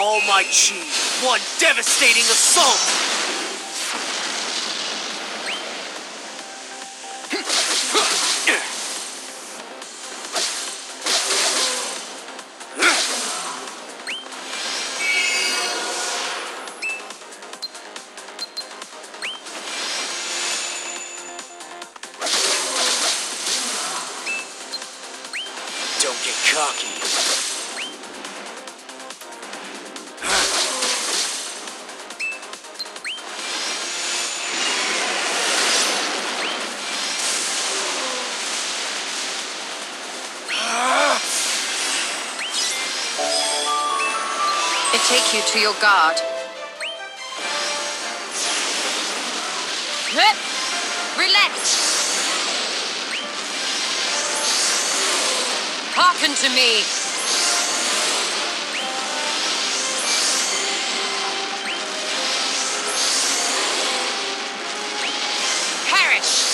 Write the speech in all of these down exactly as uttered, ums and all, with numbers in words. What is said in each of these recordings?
All my chi, one devastating assault! Don't get cocky. Take you to your guard. Relax. Hearken to me. Perish.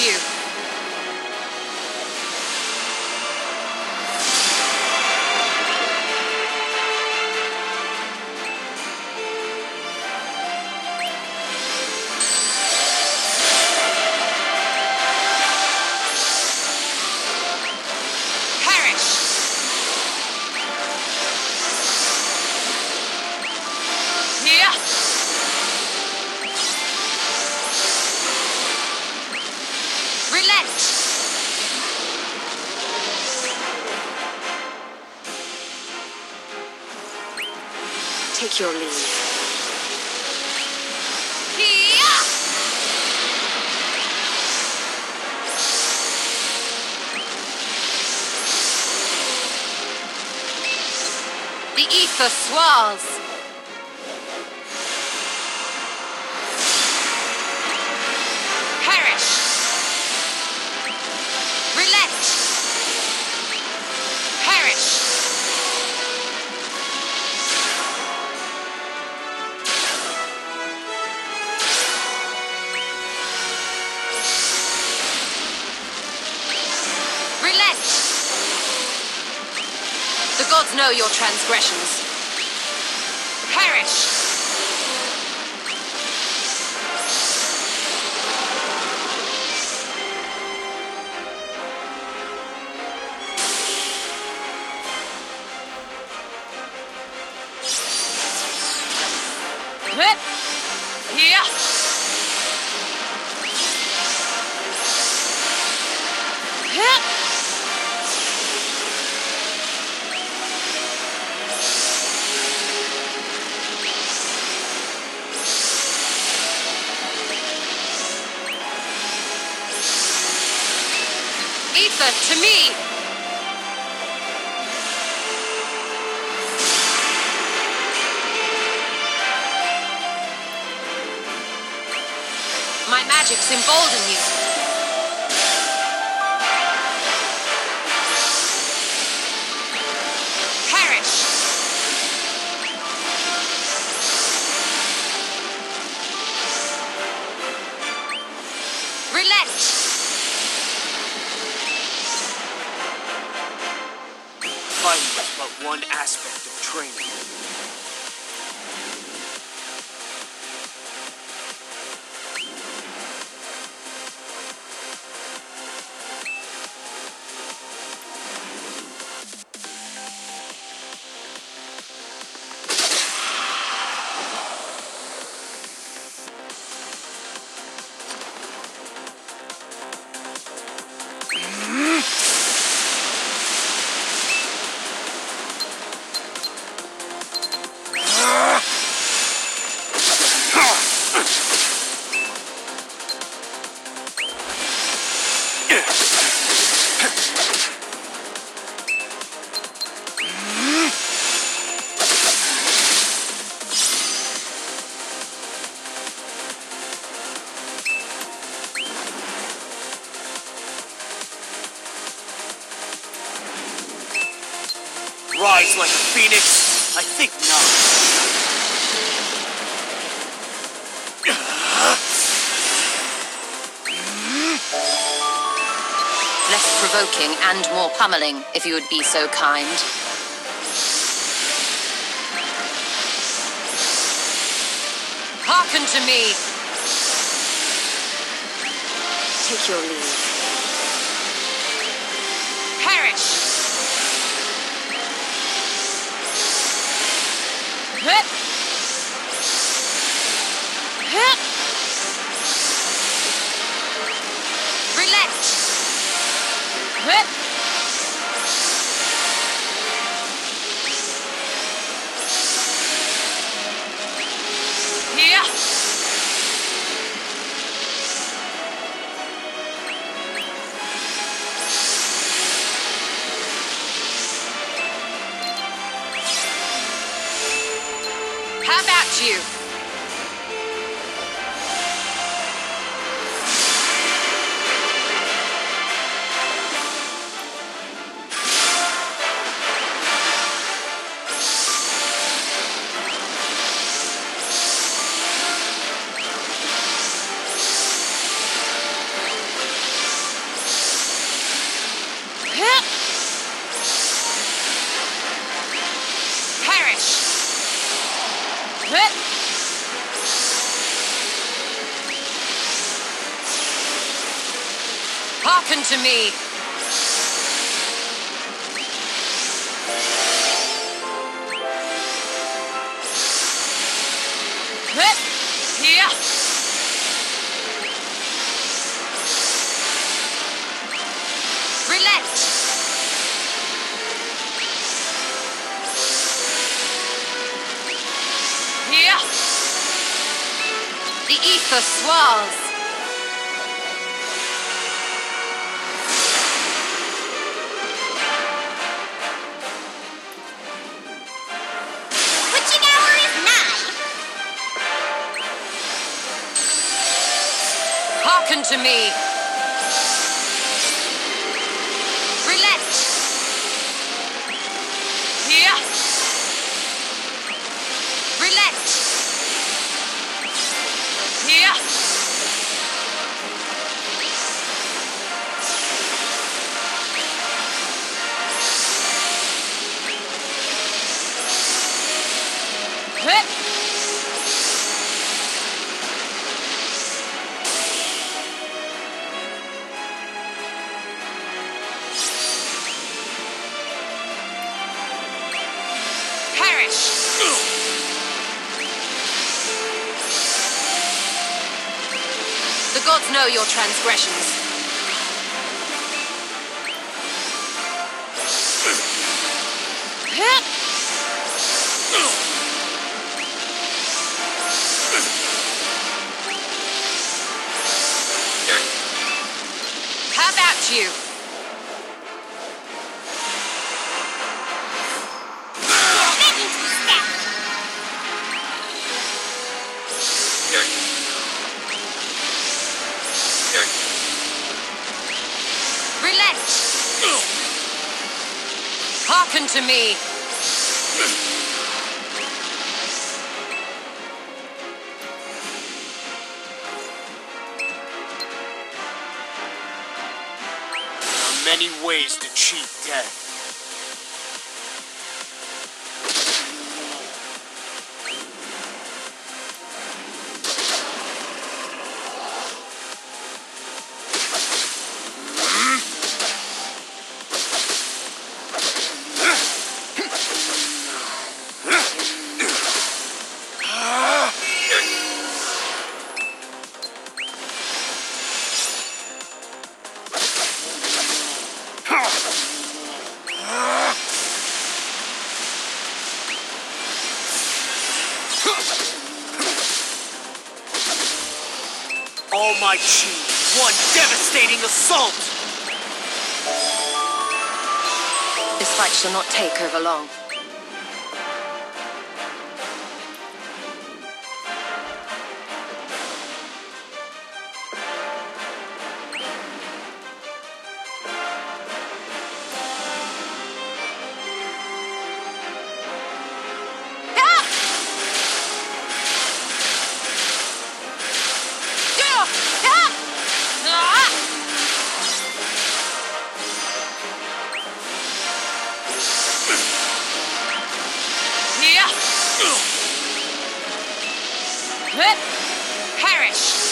You. Take your leave. The ether swirls. The gods know your transgressions. Perish! To me! My magic's embolden you. Perish! Relent! Fighting is but one aspect of training. rise like a phoenix? I think not. Less provoking and more pummeling, if you would be so kind. Hearken to me! Take your leave. Perish! Hup. Hup. Relax! Hup. You. Hearken to me. Here. Relax. Here. The ether swirls. To me. Relax. Here. Relax. Here. Hup. The gods know your transgressions. How about you? Hearken to me. There are many ways to cheat death. All my chi, one devastating assault! This fight shall not take over long. it, perish!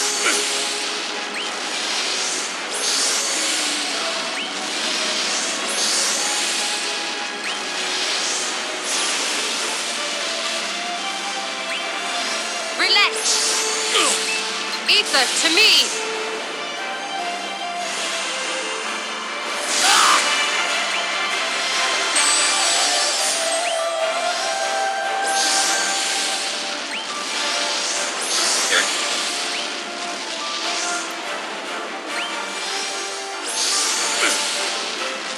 Ether to me! Ah!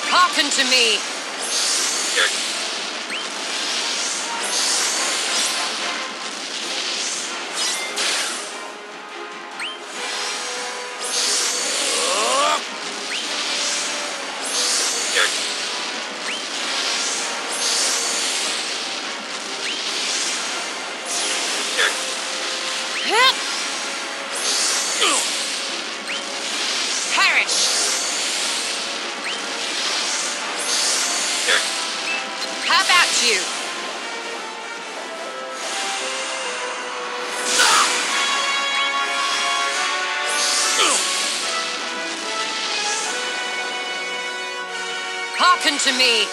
Hearken to me! You. Hearken to me.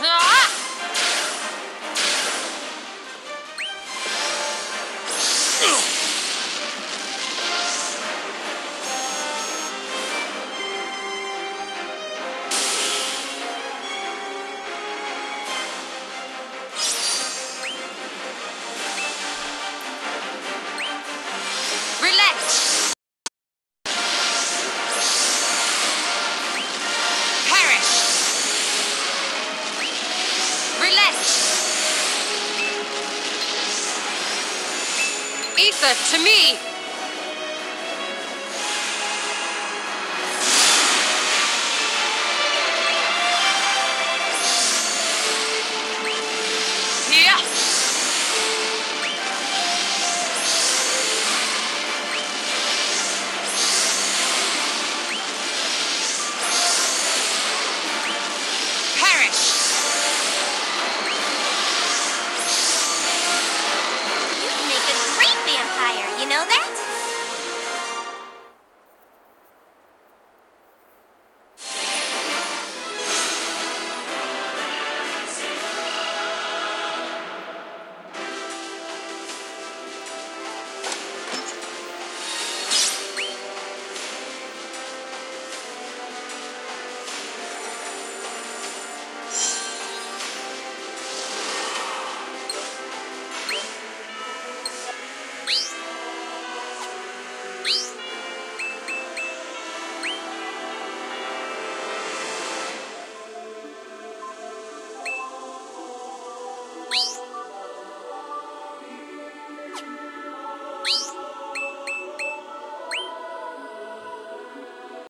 Ah! Ether to me!